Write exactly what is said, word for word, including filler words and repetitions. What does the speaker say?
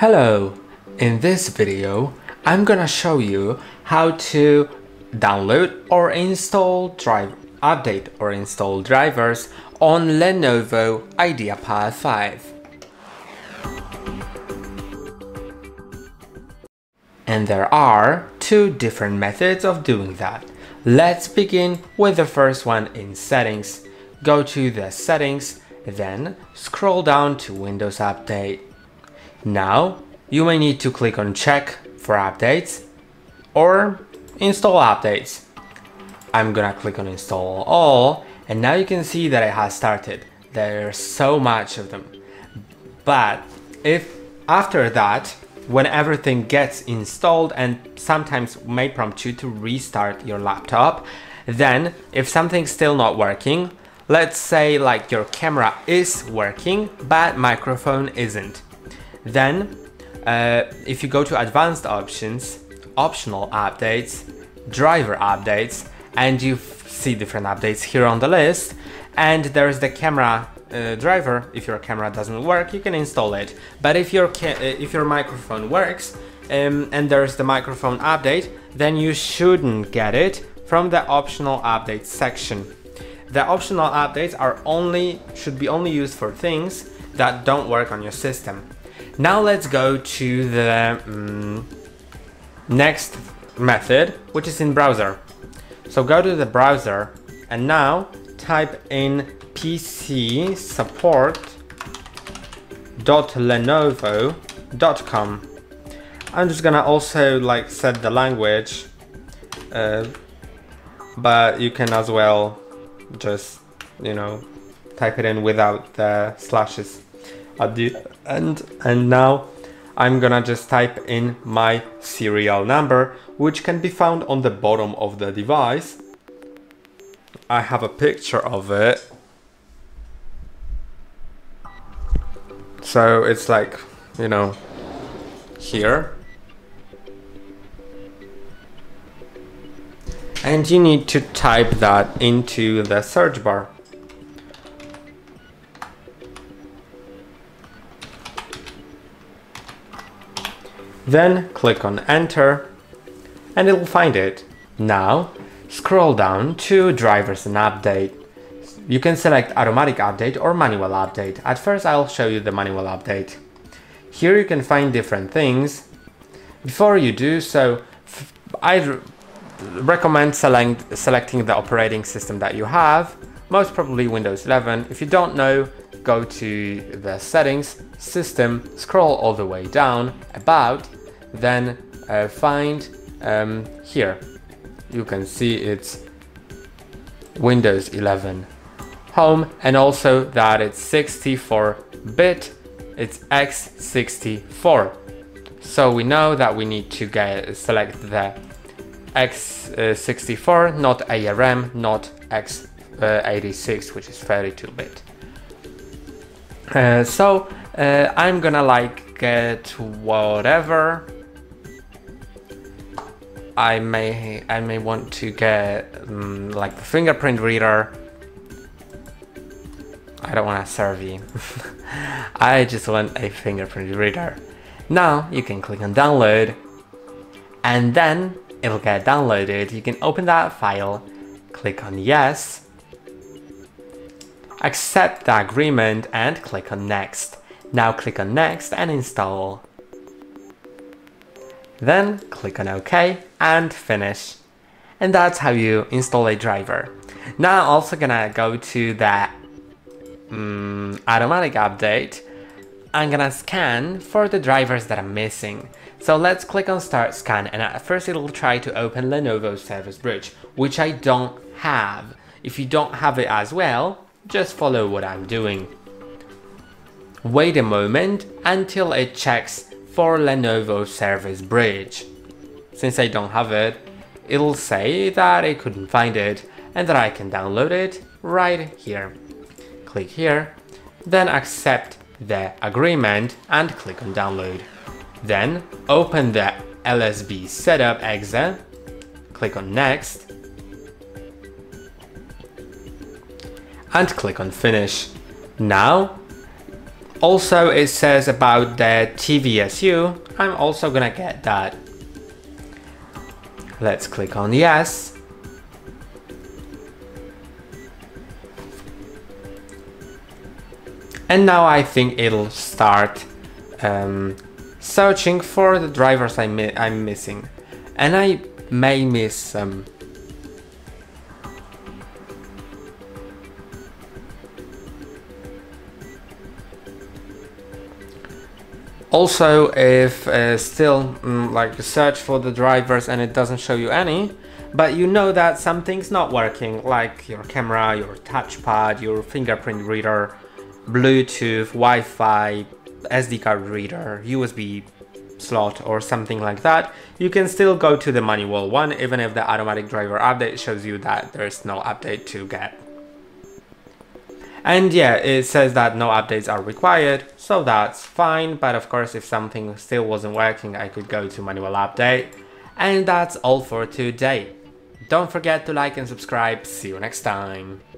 Hello, in this video, I'm gonna show you how to download or install drive, update or install drivers on Lenovo IdeaPad five. And there are two different methods of doing that. Let's begin with the first one in Settings. Go to the Settings, then scroll down to Windows Update. Now, you may need to click on Check for updates or Install updates. I'm gonna click on Install all, and now you can see that it has started. There's so much of them. But if after that, when everything gets installed and sometimes may prompt you to restart your laptop, then if something's still not working, let's say like your camera is working, but microphone isn't. Then, uh, if you go to Advanced Options, Optional Updates, Driver Updates, and you see different updates here on the list, and there is the camera uh, driver. If your camera doesn't work, you can install it. But if your, ca if your microphone works um, and there's the microphone update, then you shouldn't get it from the Optional Updates section. The Optional Updates are only should be only used for things that don't work on your system. Now let's go to the um, next method, which is in browser. So go to the browser and now type in pc support dot lenovo dot com. I'm just gonna also like set the language, uh, but you can as well just, you know, type it in without the slashes at the end. And now I'm gonna just type in my serial number, which can be found on the bottom of the device. I have a picture of it, so it's like, you know, here, and you need to type that into the search bar. Then click on Enter and it'll find it. Now scroll down to Drivers and Update. You can select Automatic Update or Manual Update. At first I'll show you the Manual Update. Here you can find different things. Before you do so, I recommend select, selecting the operating system that you have, most probably Windows eleven. If you don't know, go to the Settings, System, scroll all the way down, About, then uh, find um, here. You can see it's Windows eleven Home, and also that it's sixty-four bit, it's x sixty-four. So we know that we need to get, select the x sixty-four, not ARM, not x eighty-six, which is thirty-two bit. Uh, so uh, I'm gonna like get whatever. I may I may want to get um, like the fingerprint reader. I don't want a survey. I just want a fingerprint reader. Now you can click on download, and then it'll get downloaded. You can open that file, click on yes, accept the agreement and click on Next. Now click on Next and install. Then click on OK and finish. And that's how you install a driver. Now I'm also gonna go to the um, automatic update. I'm gonna scan for the drivers that are missing. So let's click on Start Scan, and at first it'll try to open Lenovo Service Bridge, which I don't have. If you don't have it as well, just follow what I'm doing. Wait a moment until it checks for Lenovo Service Bridge. Since I don't have it, it'll say that it couldn't find it and that I can download it right here. Click here, then accept the agreement and click on download. Then open the L S B setup exe, click on Next, and click on finish. Now Also, it says about the T V S U. I'm also gonna get that. Let's click on yes. And now I think it'll start um, searching for the drivers I'm, mi I'm missing. And I may miss some. Also, if uh, still mm, like search for the drivers and it doesn't show you any, but you know that something's not working, like your camera, your touchpad, your fingerprint reader, Bluetooth, Wi-Fi, S D card reader, U S B slot or something like that, you can still go to the manual one even if the automatic driver update shows you that there's no update to get. And yeah, it says that no updates are required, so that's fine, but of course if something still wasn't working I could go to manual update. And that's all for today. Don't forget to like and subscribe. See you next time.